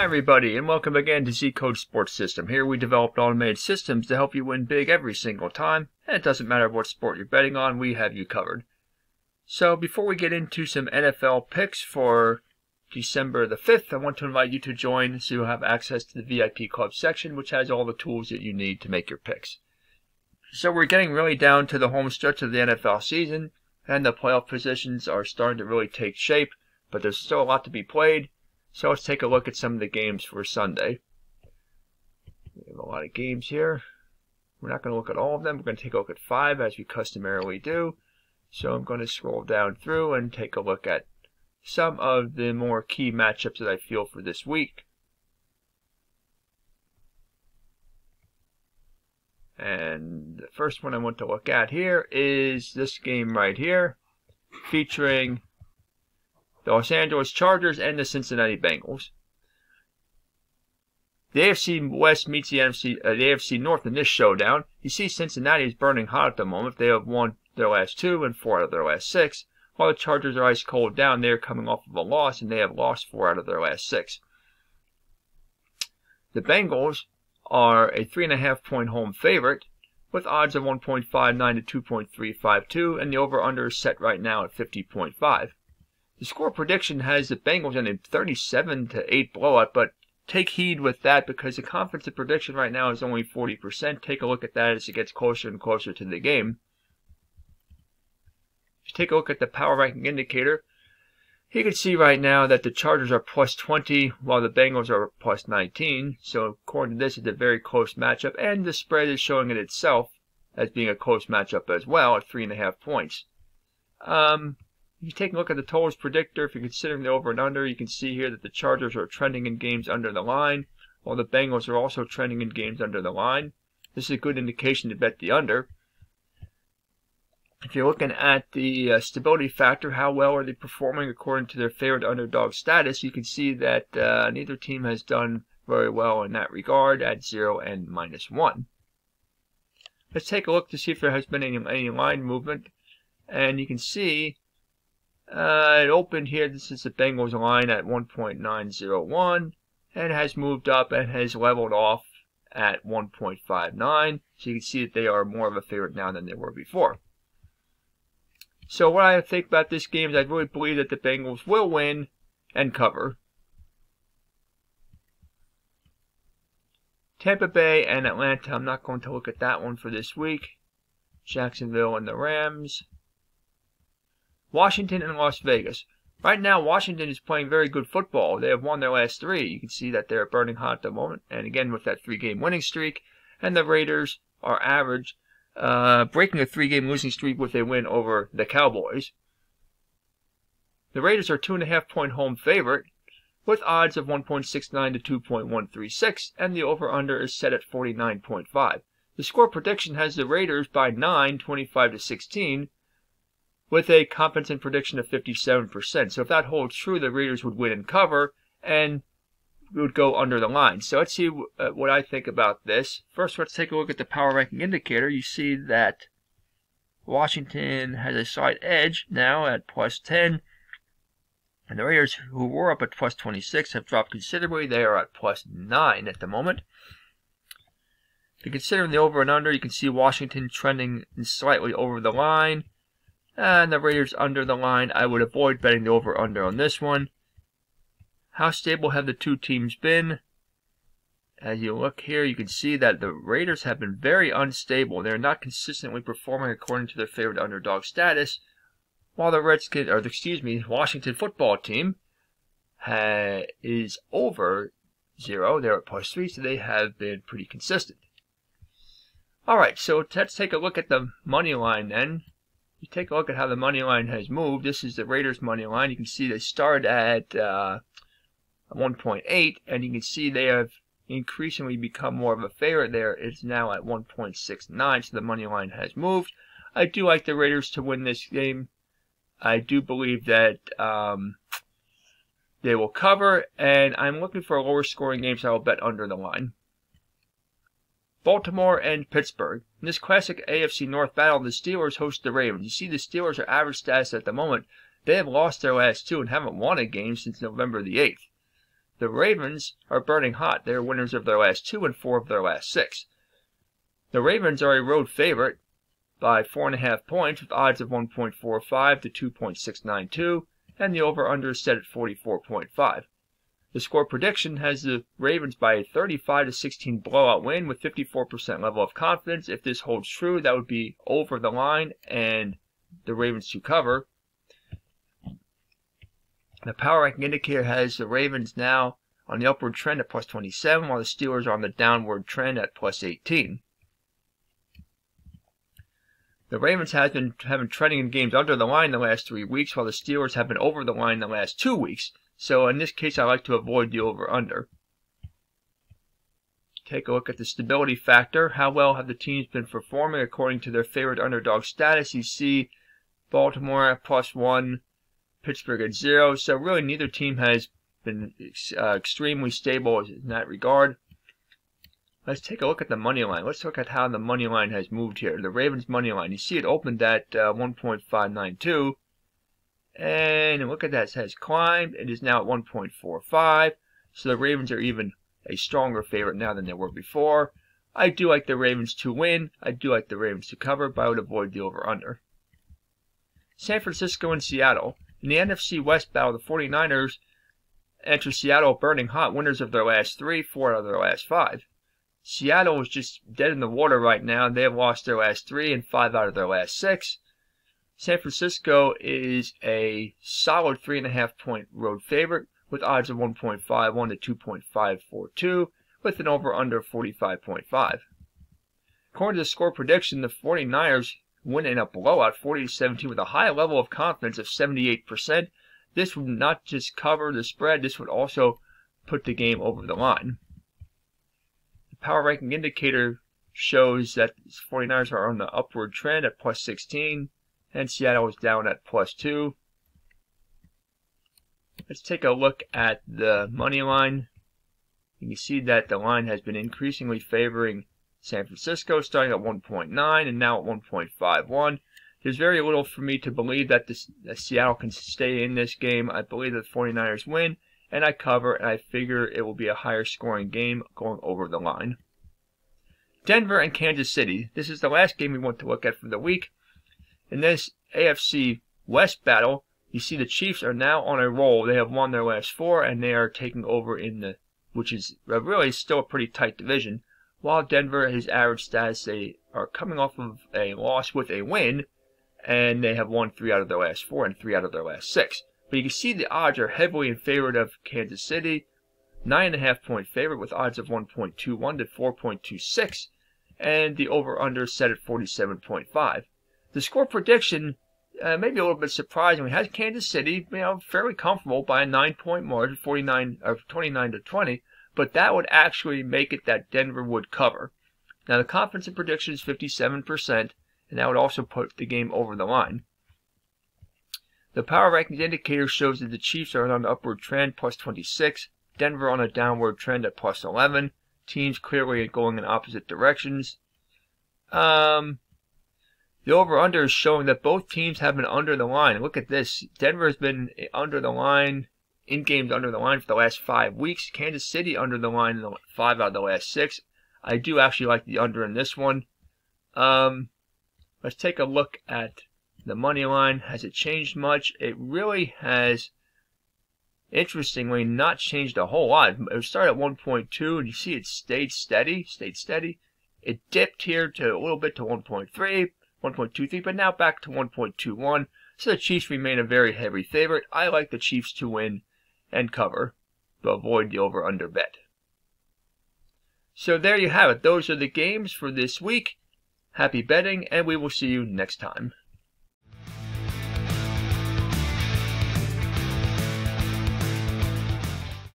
Hi everybody, and welcome again to Z-Code Sports System. Here we developed automated systems to help you win big every single time, and it doesn't matter what sport you're betting on, we have you covered. So before we get into some NFL picks for December the 5th, I want to invite you to join so you'll have access to the VIP Club section, which has all the tools that you need to make your picks. So we're getting really down to the home stretch of the NFL season, and the playoff positions are starting to really take shape, but there's still a lot to be played. So let's take a look at some of the games for Sunday. We have a lot of games here. We're not going to look at all of them. We're going to take a look at 5 as we customarily do. So I'm going to scroll down through and take a look at some of the more key matchups that I feel for this week. And the first one I want to look at here is this game right here, featuring the Los Angeles Chargers and the Cincinnati Bengals. The AFC West meets the AFC North in this showdown. You see Cincinnati is burning hot at the moment. They have won their last 2 and 4 out of their last 6. While the Chargers are ice cold down, they are coming off of a loss, and they have lost 4 out of their last 6. The Bengals are a 3.5-point home favorite with odds of 1.59 to 2.352, and the over-under is set right now at 50.5. The score prediction has the Bengals in a 37-8 blowout, but take heed with that because the confidence of prediction right now is only 40%. Take a look at that as it gets closer and closer to the game. If you take a look at the power ranking indicator, you can see right now that the Chargers are plus 20 while the Bengals are plus 19. So according to this, it's a very close matchup, and the spread is showing it itself as being a close matchup as well at 3.5 points. If you take a look at the totals predictor, if you're considering the over and under, you can see here that the Chargers are trending in games under the line, while the Bengals are also trending in games under the line. This is a good indication to bet the under. If you're looking at the stability factor, how well are they performing according to their favorite underdog status, you can see that neither team has done very well in that regard at 0 and minus 1. Let's take a look to see if there has been any line movement, and you can see it opened here. This is the Bengals line at 1.901 and has moved up and has leveled off at 1.59. So you can see that they are more of a favorite now than they were before. So what I think about this game is I really believe that the Bengals will win and cover. Tampa Bay and Atlanta, I'm not going to look at that one for this week. Jacksonville and the Rams. Washington and Las Vegas. Right now, Washington is playing very good football. They have won their last 3. You can see that they're burning hot at the moment. And again, with that 3-game winning streak. And the Raiders are average, breaking a 3-game losing streak with a win over the Cowboys. The Raiders are 2.5-point home favorite with odds of 1.69 to 2.136. And the over-under is set at 49.5. The score prediction has the Raiders by 9, 25 to 16. With a confidence in prediction of 57%. So if that holds true, the Raiders would win and cover, and would go under the line. So let's see what I think about this. First, let's take a look at the power ranking indicator. You see that Washington has a slight edge now at plus 10, and the Raiders, who were up at plus 26, have dropped considerably. They are at plus 9 at the moment. If you're considering the over and under, you can see Washington trending slightly over the line. And the Raiders under the line, I would avoid betting the over-under on this one. How stable have the two teams been? As you look here, you can see that the Raiders have been very unstable. They're not consistently performing according to their favorite underdog status, while the Washington Football Team is over 0. They're at plus 3, so they have been pretty consistent. All right, so let's take a look at the money line then. You take a look at how the money line has moved. This is the Raiders money line. You can see they start at 1.8, and you can see they have increasingly become more of a favorite there. It's now at 1.69, so the money line has moved. I do like the Raiders to win this game. I do believe that they will cover, and I'm looking for a lower scoring game, so I'll bet under the line. Baltimore and Pittsburgh. In this classic AFC North battle, the Steelers host the Ravens. You see the Steelers are average status at the moment. They have lost their last 2 and haven't won a game since November the 8th. The Ravens are burning hot. They're winners of their last 2 and 4 of their last 6. The Ravens are a road favorite by 4.5 points with odds of 1.45 to 2.692, and the over-under is set at 44.5. The score prediction has the Ravens by a 35-16 blowout win with 54% level of confidence. If this holds true, that would be over the line and the Ravens to cover. The power ranking indicator has the Ravens now on the upward trend at plus 27, while the Steelers are on the downward trend at plus 18. The Ravens have been trending in games under the line the last 3 weeks, while the Steelers have been over the line the last 2 weeks. So in this case, I like to avoid the over-under. Take a look at the stability factor. How well have the teams been performing according to their favorite underdog status? You see Baltimore at plus 1, Pittsburgh at 0. So really neither team has been extremely stable in that regard. Let's take a look at the money line. Let's look at how the money line has moved here. The Ravens money line. You see it opened at 1.592. And look at that, it has climbed. It is now at 1.45. So the Ravens are even a stronger favorite now than they were before. I do like the Ravens to win. I do like the Ravens to cover, but I would avoid the over-under. San Francisco and Seattle. In the NFC West battle, the 49ers enter Seattle burning hot, winners of their last 3, 4 out of their last 5. Seattle is just dead in the water right now. They have lost their last 3 and 5 out of their last 6. San Francisco is a solid 3.5-point road favorite with odds of 1.51 to 2.542 with an over-under of 45.5. According to the score prediction, the 49ers win in a blowout 40-17 with a high level of confidence of 78%. This would not just cover the spread, this would also put the game over the line. The power ranking indicator shows that the 49ers are on the upward trend at plus 16. And Seattle is down at plus 2. Let's take a look at the money line. You can see that the line has been increasingly favoring San Francisco, starting at 1.9 and now at 1.51. There's very little for me to believe that Seattle can stay in this game. I believe that the 49ers win, and I cover, and I figure it will be a higher scoring game going over the line. Denver and Kansas City. This is the last game we want to look at for the week. In this AFC West battle, you see the Chiefs are now on a roll. They have won their last 4, and they are taking over in the, which is really still a pretty tight division. While Denver has average status, they are coming off of a loss with a win, and they have won 3 out of their last 4 and 3 out of their last 6. But you can see the odds are heavily in favor of Kansas City, 9.5-point favorite with odds of 1.21 to 4.26, and the over-under set at 47.5. The score prediction may be a little bit surprising. We had Kansas City, fairly comfortable by a 9-point margin, 29 to 20, but that would actually make it that Denver would cover. Now the confidence in prediction is 57%, and that would also put the game over the line. The power rankings indicator shows that the Chiefs are on an upward trend, plus 26. Denver on a downward trend at plus 11. Teams clearly going in opposite directions. The over-under is showing that both teams have been under the line. Look at this. Denver has been under the line, in games under the line for the last 5 weeks. Kansas City under the line in 5 out of the last 6. I do actually like the under in this one. Let's take a look at the money line. Has it changed much? It really has, interestingly, not changed a whole lot. It started at 1.2, and you see it stayed steady, It dipped here to a little bit to 1.3. 1.23, but now back to 1.21. So the Chiefs remain a very heavy favorite. I like the Chiefs to win and cover to avoid the over-under bet. So there you have it. Those are the games for this week. Happy betting, and we will see you next time.